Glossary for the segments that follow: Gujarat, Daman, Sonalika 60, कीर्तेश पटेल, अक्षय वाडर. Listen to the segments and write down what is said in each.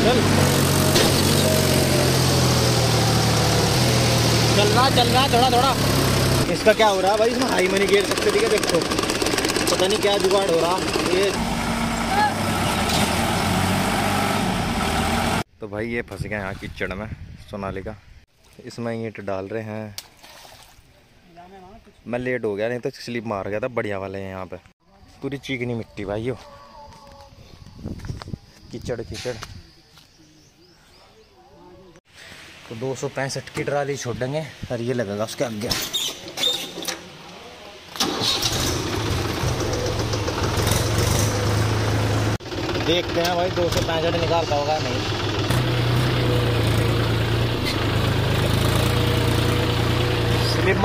चल रहा थोड़ा थोड़ा। इसका क्या हो रहा है भाई, इसमें हाई मनी गियर सकते ठीक है। देखो पता नहीं क्या जुगाड़ हो रहा ये। तो भाई ये फंस गए यहाँ कीचड़ में सोनालिका, इसमें ईंट डाल रहे हैं। मैं लेट हो गया, नहीं तो स्लिप मार गया था। बढ़िया वाले हैं यहाँ पे, पूरी चीकनी मिट्टी भाई यो, कीचड़ कीचड़। तो 265 की ट्राली छोड़ देंगे और ये लगेगा उसके आगे। देखते हैं भाई 265 निकालता होगा नहीं। स्लिप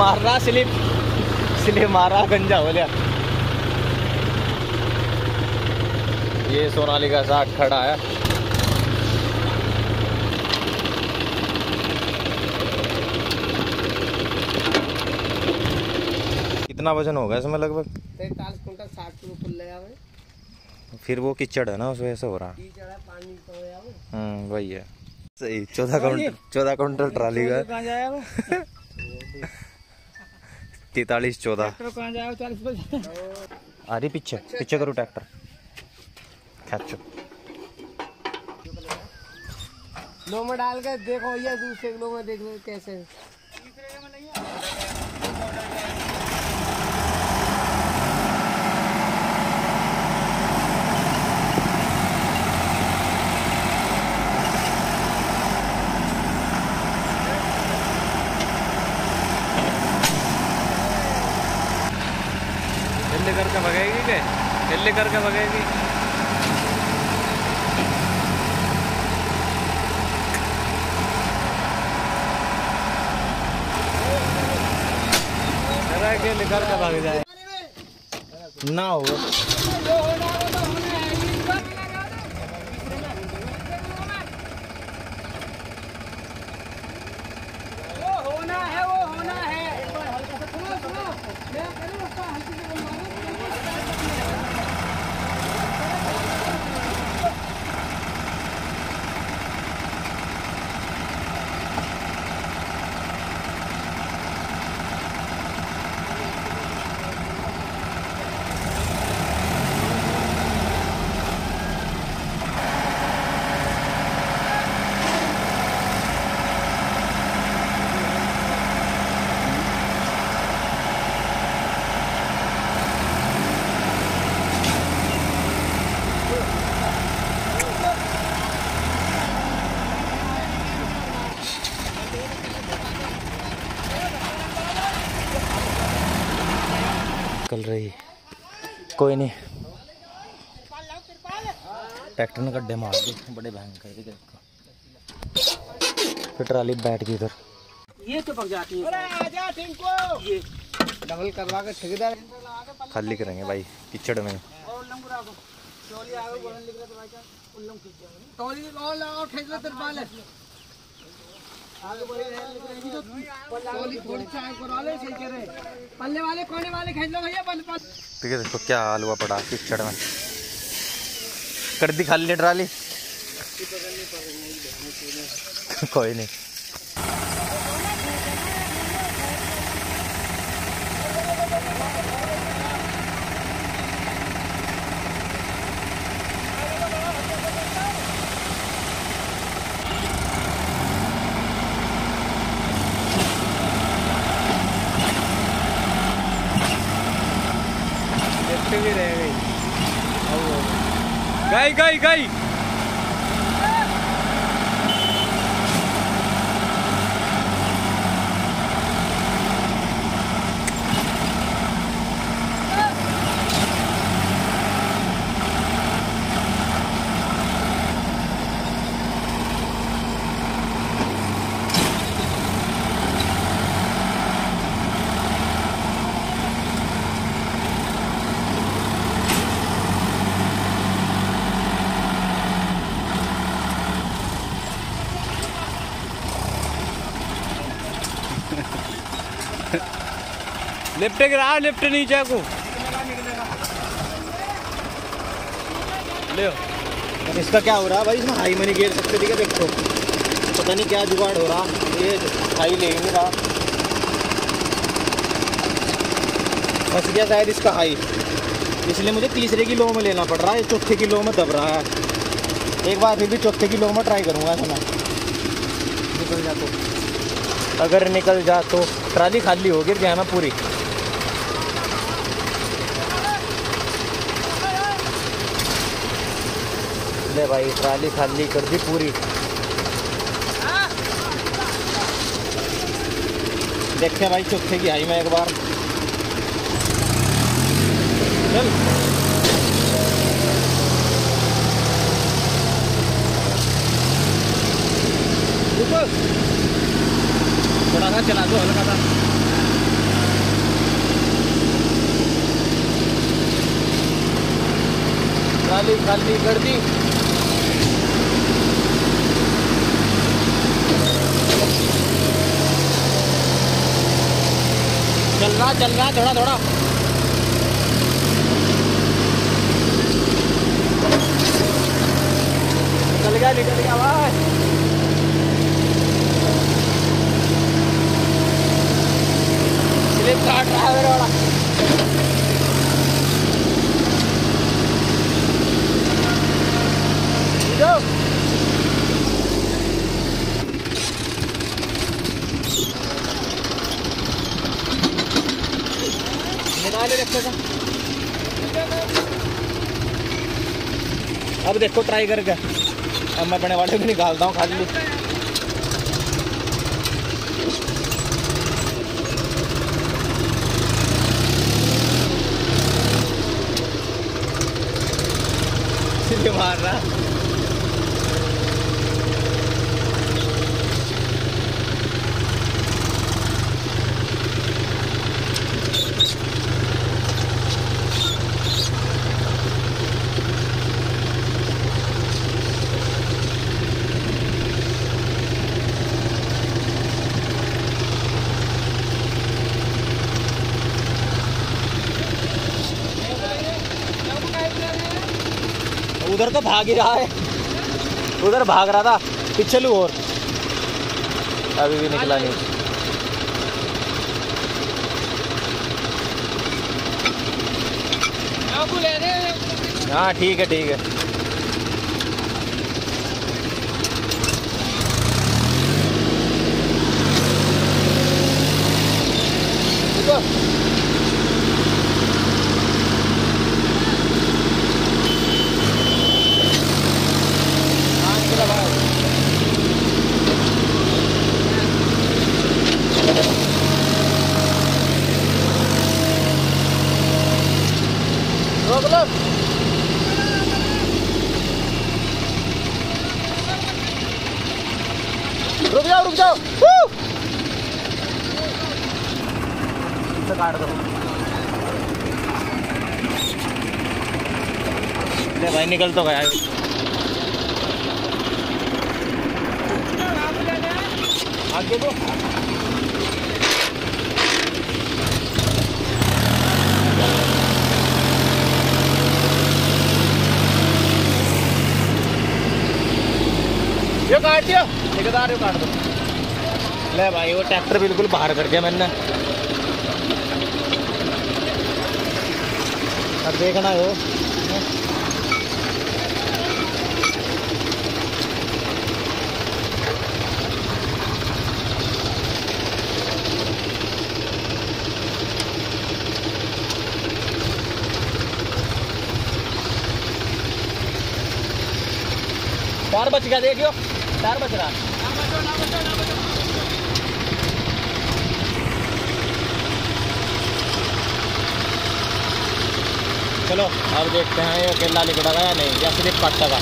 मार रहा गंजा हो लिया। ये सोनालिका 60 खड़ा है। कितना वजन होगा इसमें? लगभग 43 क्विंटल। 60 किलो। फिर वो कीचड़ है ना, उस वजह से हो रहा है, पानी तो वही है। सही 14 क्विंटल ट्राली का 43-14। आ रही पीछे पीछे करो ट्रैक्टर, खींचो लो में डाल के देखो या दूसरे लो में देख लो कैसे। करके भगेगी। करके भाग जाए ना हो। चल रही कोई नहीं, ट्रैक्टर ने गड्ढे मार दिए बड़े भयंकर। फिर ट्राली बैठ गई इधर, ये चिपक जाती है। आजा टिंको, ये डबल करवा के ठेकेदार खाली करेंगे भाई कीचड़ में। पल्ले वाले कोने वाले खींच लो भैया। ठीक है, देखो क्या हाल हुआ पड़ा कीचड़ में। कर दी खाली ट्राली। कोई नहीं, गई। लिफ्ट गिरा, लिफ्ट नीचे को ले। इसका क्या हो रहा है भाई, इसमें हाई में नहीं घेर सकते। ठीक है, देखो पता नहीं क्या जुगाड़ हो रहा, ये हाई ले नहीं रहा, फंस गया शायद इसका हाई, इसलिए मुझे तीसरे की लो में लेना पड़ रहा है, चौथे की लो में दब रहा है। एक बार फिर भी चौथे की लो में ट्राई करूँगा। ऐसा मैं निकल जा तो, अगर निकल जा तो ट्राली खाली होगी क्या ना पूरी। ले भाई ट्राली खाली कर दी पूरी। देखते हैं भाई चौथे की आई मैं एक बार। चल ऊपर थोड़ा सा चला दो हल्का सा। ट्राली खाली कर दी। चल रहा थोड़ा थोड़ा। निकल गया भाई। स्लिप काट रहा है मेरे वाला। अब देखो ट्राई करके अब मैं अपने वाले को निकालता हूँ खाली। सीधे मार रहा उधर तो भाग ही रहा है, उधर भाग रहा था पीछे लू और अभी भी निकला नहीं। हाँ ठीक है ठीक है। रुक जाओ काट दो। ले भाई निकल तो गया। आगे तो ये काट दिया ठेकेदार, ये काट दो। ले भाई वो ट्रैक्टर बिल्कुल बाहर कर दिया मैंने। अब देखना हो तार बच गया, देखियो तार बच रहा। ना बचो। चलो अब देखते हैं ये अकेला निकला या नहीं, या सिर्फ काटता था।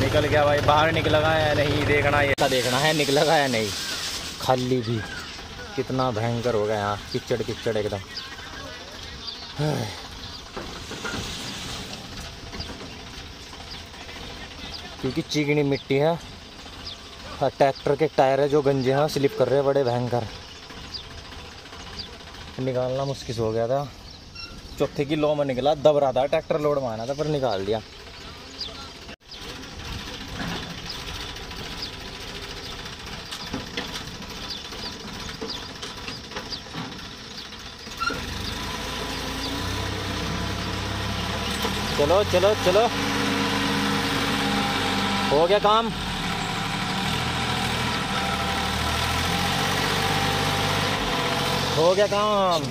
निकल गया भाई, बाहर निकला या नहीं देखना, ऐसा देखना है निकला या नहीं। खाली भी कितना भयंकर हो गया यहाँ, कीचड़ एकदम। क्योंकि चिकनी मिट्टी है, ट्रैक्टर के टायर है जो गंजे हैं, स्लिप कर रहे हैं बड़े भयंकर। निकालना मुश्किल हो गया था। चौथे की लौ में निकला, दब रहा था, ट्रैक्टर लोड में आना था पर निकाल दिया। चलो चलो चलो, हो गया काम। हो गया काम।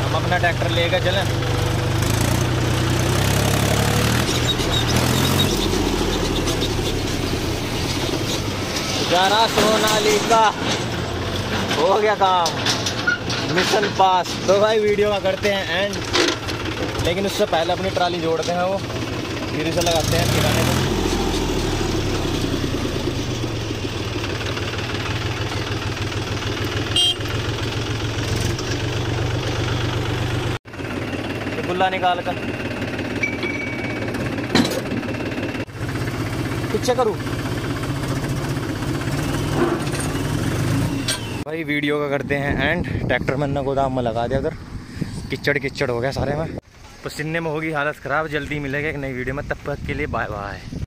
हम अपना ट्रैक्टर लेकर चलें। जाना सोनालिका, हो गया काम, मिशन पास। तो भाई वीडियो में करते हैं एंड, लेकिन उससे पहले अपनी ट्राली जोड़ते हैं, वो फिर से लगाते हैं किराने में। गुल्ला निकाल कर पीछे करूँ। भाई वीडियो का करते हैं एंड, ट्रैक्टर मैंने गोदाम में लगा दिया, उधर कीचड़ कीचड़ हो गया सारे में, पसीने में होगी हालत ख़राब। जल्दी मिलेगा एक नई वीडियो में, तब तक के लिए बाय बाय।